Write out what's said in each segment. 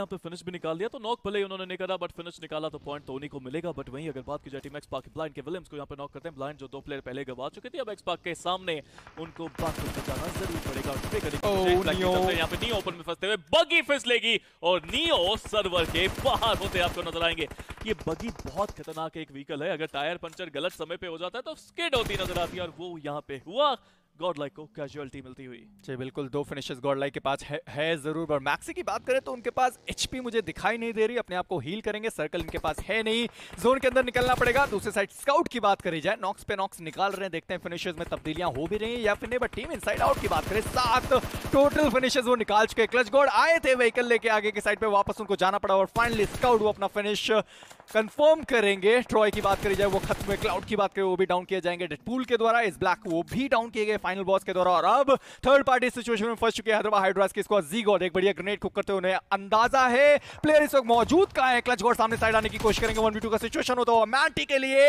यहाँ पे फिनिश भी निकाल दिया, तो नॉक भले ही उन्होंने नहीं करा बट फिनिश निकाला तो पॉइंट तो उन्हीं को मिलेगा। बट वहीं अगर बात की जाए टीम एक्स पाक ब्लाइंड के, विलियम्स को यहाँ पे नॉक करते हैं। ब्लाइंड जो दो प्लेयर पहले गवा चुके थे अब एक्स पाक के सामने उनको बात को जाना जरूर पड़ेगा। यहाँ पे नियो ओपन में फंसते हुए बगी फिसलेगी और नियो सर्वर के बाहर होते आपको नजर आएंगे। ये बगी बहुत खतरनाक एक व्हीकल है, अगर टायर पंचर गलत समय पे हो जाता है तो स्किड होती नजर आती है और वो यहाँ पे हुआ। गॉडलाइक को कैजुअलिटी मिलती हुई जी बिल्कुल, दो फिनिशेस गॉडलाइक के पास है जरूर। और मैक्सी की बात करें तो उनके पास एचपी मुझे दिखाई नहीं दे रही, अपने आप को हील करेंगे, सर्कल इनके पास है नहीं, जोन के अंदर निकलना पड़ेगा। दूसरे साइड स्काउट की बात करी जाए, नॉक्स पे नॉक्स निकाल रहे हैं, देखते हैं फिनिशेस में तब्दीलियां हो भी रही है या फिर नहीं। बट टीम इनसाइड आउट की बात करें 7 टोटल फिनिशेस वो निकाल चुके। क्लचगॉड आए थे व्हीकल लेके आगे की साइड पे, वापस उनको जाना पड़ा और फाइनली स्काउट वो अपना फिनिश कंफर्म करेंगे। ट्रॉय की बात करी जाए वो खत्म है, क्लाउड की बात करें वो भी डाउन किए जाएंगे डेडपूल के द्वारा, इस ब्लैक वो भी डाउन किए गए फाइनल बॉस के द्वारा। और अब थर्ड पार्टी सिचुएशन में फंस चुके हैं हैदराबाद हाइड्रास की स्क्वाड। ज़ीगॉड एक बढ़िया ग्रेनेड कुक करते उन्हें अंदाजा है प्लेयर इस वक्त मौजूद कहां है। क्लचगॉड सामने साइड आने की कोशिश करेंगे, 1v2 का सिचुएशन होता है, मैंटी के लिए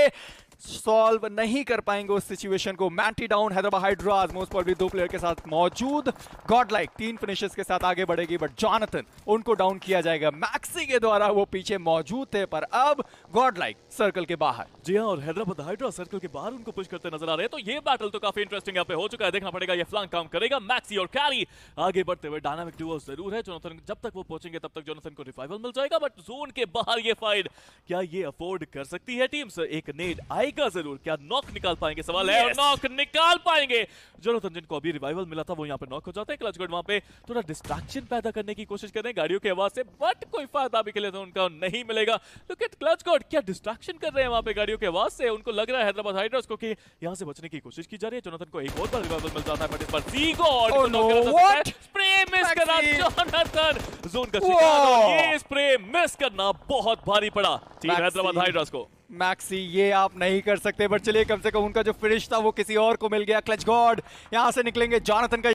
सॉल्व नहीं कर पाएंगे उस सिचुएशन को। मैंटी down, Hyderabad Hydras most probably दो प्लेयर के साथ मौजूद। गॉडलाइक 3 फिनिशेस के साथ आगे बढ़ेगी बट जॉनथन उनको डाउन किया जाएगा मैक्सी के द्वारा, वो पीछे मौजूद थे पर अब गॉडलाइक सर्कल के बाहर। जी हाँ, और हैदराबाद हाइड्रास सर्कल के बाहर उनको पुश करते नजर आ रहे हैं। तो ये बैटल तो काफी इंटरेस्टिंग यहाँ पे हो चुका है, देखना पड़ेगा ये फ्लैंक काम करेगा। मैक्सी और कैरी आगे बढ़ते हुए डायनामिक डुओ जरूर है, जोनाथन जब तक वो पहुंचेंगे तब तक जोनाथन को रिवाइवल मिल जाएगा बट जोन के बाहर ये फाइट क्या ये अफोर्ड कर सकती है टीम से। एक नेड आएगा जरूर, क्या नॉक निकाल पाएंगे सवाल है। और नॉक निकाल पाएंगे, जोनाथन जिनको अभी रिवाइवल मिला था वो यहाँ पे नॉक हो जाते हैं। क्लचगॉड वहां पे थोड़ा डिस्ट्रैक्शन पैदा करने की कोशिश कर रहे हैं गाड़ियों की आवाज से बट कोई फायदा भी के लिए तो उनका नहीं मिलेगा। लुक एट क्लचगॉड, क्या डिस्ट्रैक्शन कर रहे हैं वहां पे गाड़ियों की आवाज से। उनको लग रहा है हैदराबाद हाइड्रास को कि यहाँ से बचने की कोशिश की जा रही है। जोनाथन को एक और बार रिवाइवल मिल जाता है बट इस बार ज़ीगॉड को नॉक कर देता है। स्प्रे मिस करा जोनाथन, जोन का शिकार, और ये स्प्रे मिस करना बहुत भारी पड़ा टीम हैदराबाद हाइड्रास को। मैक्सी ये आप नहीं कर सकते बट चलिए कम से कम उनका जो फिनिश था वो किसी और को मिल गया। क्लचगॉड यहां से निकलेंगे, जॉनथन का